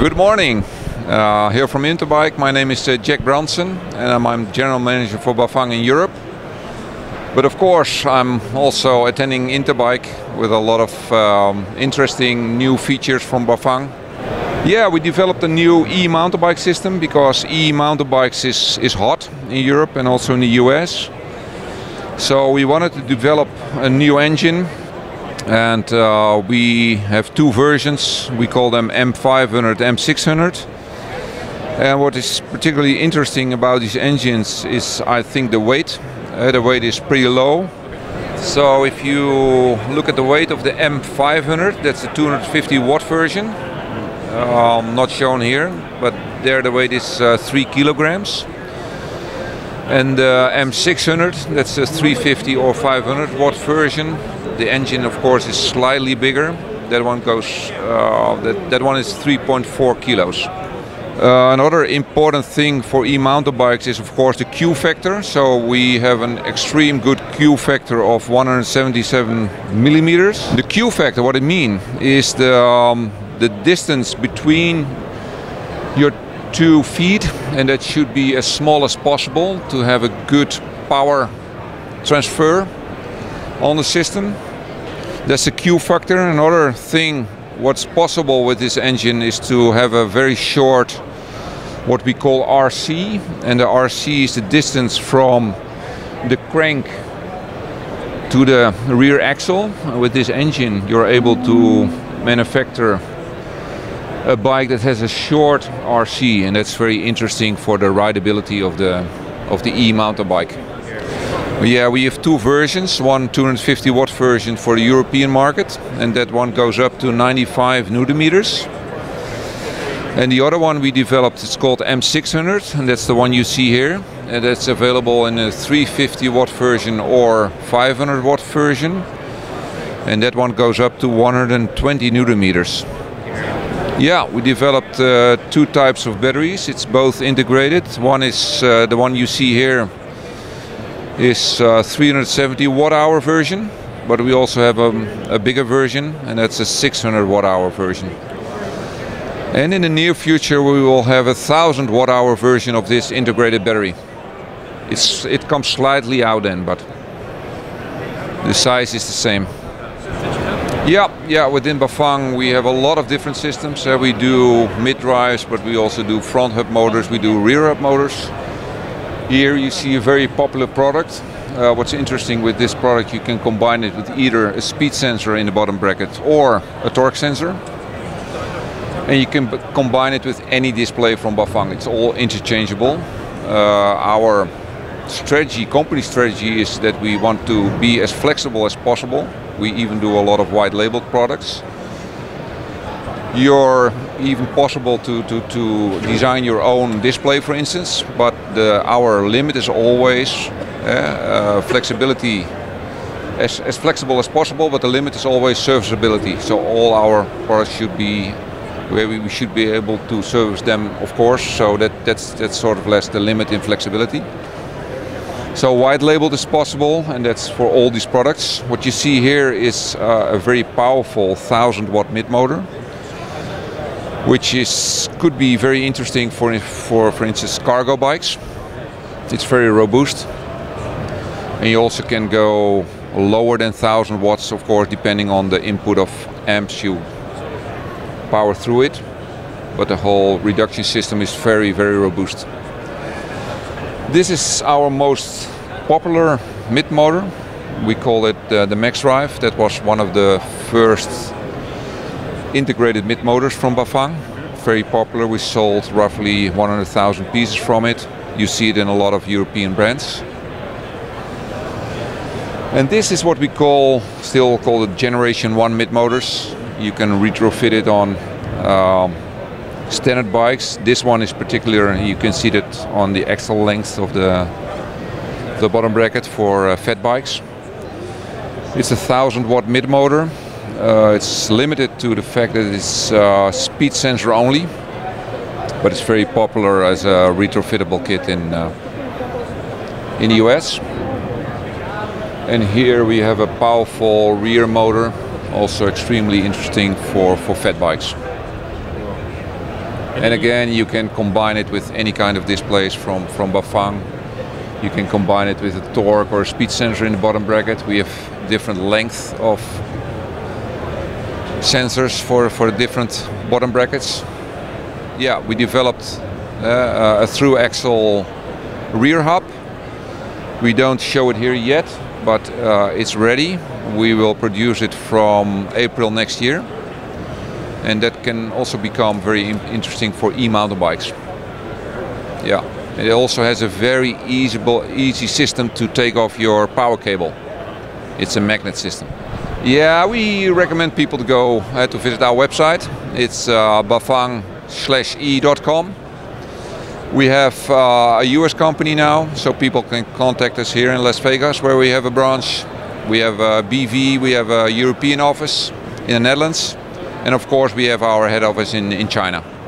Good morning. Here from Interbike. My name is Jack Brandsen, and I'm General Manager for Bafang in Europe. But of course, I'm also attending Interbike with a lot of interesting new features from Bafang. Yeah, we developed a new e-mountain bike system because e-mountain bikes is hot in Europe and also in the US. So we wanted to develop a new engine. And we have two versions. We call them M500, M600. And what is particularly interesting about these engines is, I think, the weight. The weight is pretty low. So if you look at the weight of the M500, that's the 250-watt version, not shown here, but there the weight is 3 kilograms. And the M600, that's the 350 or 500-watt version. The engine, of course, is slightly bigger. That one goes. That one is 3.4 kilos. Another important thing for e-mountain bikes is, of course, the Q-factor. So we have an extreme good Q-factor of 177 millimeters. The Q-factor, what it means, is the distance between your two feet, and that should be as small as possible to have a good power transfer on the system. That's the Q-factor. Another thing what's possible with this engine is to have a very short, what we call RC, and the RC is the distance from the crank to the rear axle. With this engine you're able to manufacture a bike that has a short RC, and that's very interesting for the rideability of the e-mountain bike. Yeah, we have two versions, one 250-watt version for the European market, and that one goes up to 95 newton-meters. And the other one we developed is called M600, and that's the one you see here. And that's available in a 350-watt version or 500-watt version. And that one goes up to 120 newton-meters. Yeah, we developed two types of batteries. It's both integrated. One is the one you see here. Is 370 watt-hour version, but we also have a bigger version, and that's a 600 watt-hour version. And in the near future we will have a 1000 watt-hour version of this integrated battery. It comes slightly out then, but the size is the same. Yeah, within Bafang we have a lot of different systems. We do mid-drives, but we also do front hub motors, we do rear hub motors. Here you see a very popular product. What's interesting with this product, you can combine it with either a speed sensor in the bottom bracket or a torque sensor. And you can combine it with any display from Bafang. It's all interchangeable. Our strategy, company strategy, is that we want to be as flexible as possible. We even do a lot of white labeled products. You're even possible to design your own display, for instance, but our limit is always flexibility, as flexible as possible, but the limit is always serviceability. So all our products should be where we should be able to service them, of course, so that's sort of less the limit in flexibility. So white labeled is possible, and that's for all these products. What you see here is a very powerful 1000-watt mid-motor, which could be very interesting for instance, cargo bikes. It's very robust, and you also can go lower than 1000 watts, of course, depending on the input of amps you power through it. But the whole reduction system is very, very robust. This is our most popular mid-motor. We call it the Max Drive. That was one of the first integrated mid-motors from Bafang. Very popular. We sold roughly 100,000 pieces from it. You see it in a lot of European brands. And this is what we still call the Generation 1 mid-motors. You can retrofit it on standard bikes. This one is particular, and you can see that on the axle length of the bottom bracket for fat bikes. It's a 1000-watt mid-motor. It's limited to the fact that it's speed sensor only, but it's very popular as a retrofittable kit in the US. And here we have a powerful rear motor, also extremely interesting for fat bikes. And again, you can combine it with any kind of displays from Bafang. You can combine it with a torque or a speed sensor in the bottom bracket. We have different lengths of sensors for different bottom brackets. Yeah, we developed a through axle rear hub. We don't show it here yet, but it's ready. We will produce it from April next year. And that can also become very interesting for e-mountain bikes. Yeah, it also has a very easy system to take off your power cable. It's a magnet system. Yeah, we recommend people to go to visit our website. It's bafang-e.com. We have a US company now, so people can contact us here in Las Vegas, where we have a branch. We have a BV, we have a European office in the Netherlands. And of course, we have our head office in China.